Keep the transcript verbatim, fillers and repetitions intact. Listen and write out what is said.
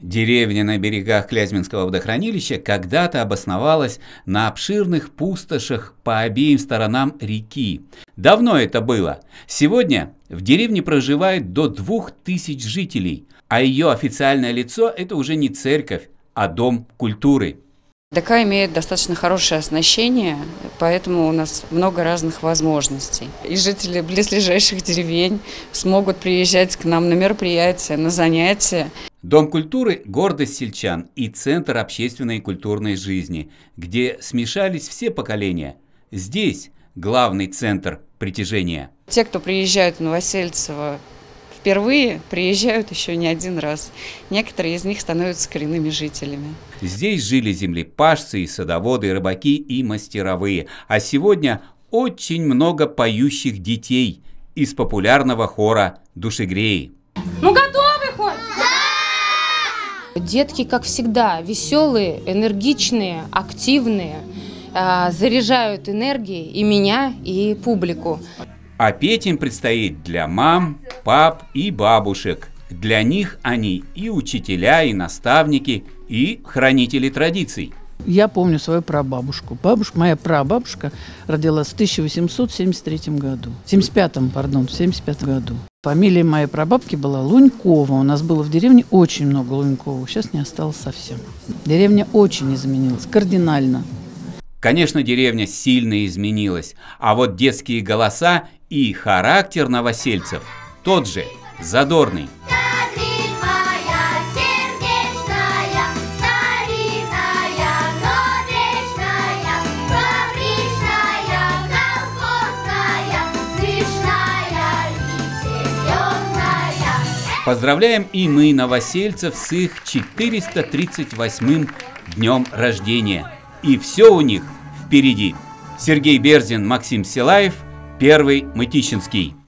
Деревня на берегах Клязьминского водохранилища когда-то обосновалась на обширных пустошах по обеим сторонам реки. Давно это было. Сегодня в деревне проживает до двух тысяч жителей, а ее официальное лицо – это уже не церковь, а дом культуры. ДК имеет достаточно хорошее оснащение, поэтому у нас много разных возможностей. И жители близлежащих деревень смогут приезжать к нам на мероприятия, на занятия. Дом культуры – гордость сельчан и центр общественной и культурной жизни, где смешались все поколения. Здесь главный центр притяжения. Те, кто приезжают в Новосельцево впервые, приезжают еще не один раз. Некоторые из них становятся коренными жителями. Здесь жили землепашцы, и садоводы, и рыбаки, и мастеровые. А сегодня очень много поющих детей из популярного хора «Душегрей». Ну готовы хоть? Да! Детки, как всегда, веселые, энергичные, активные. Заряжают энергией и меня, и публику. А петь им предстоит для мам, пап и бабушек. Для них они и учителя, и наставники, и хранители традиций. Я помню свою прабабушку. Бабушка, моя прабабушка родилась в тысяча восемьсот семьдесят третьем году. В семьдесят пятом, пардон, в семьдесят пятом году. Фамилия моей прабабки была Лунькова. У нас было в деревне очень много Луньковых. Сейчас не осталось совсем. Деревня очень изменилась, кардинально. Конечно, деревня сильно изменилась, а вот детские голоса и характер новосельцев тот же, задорный. Поздравляем и мы новосельцев с их четыреста тридцать восьмым днем рождения. И все у них впереди. Сергей Берзин, Максим Силаев, Первый Мытищинский.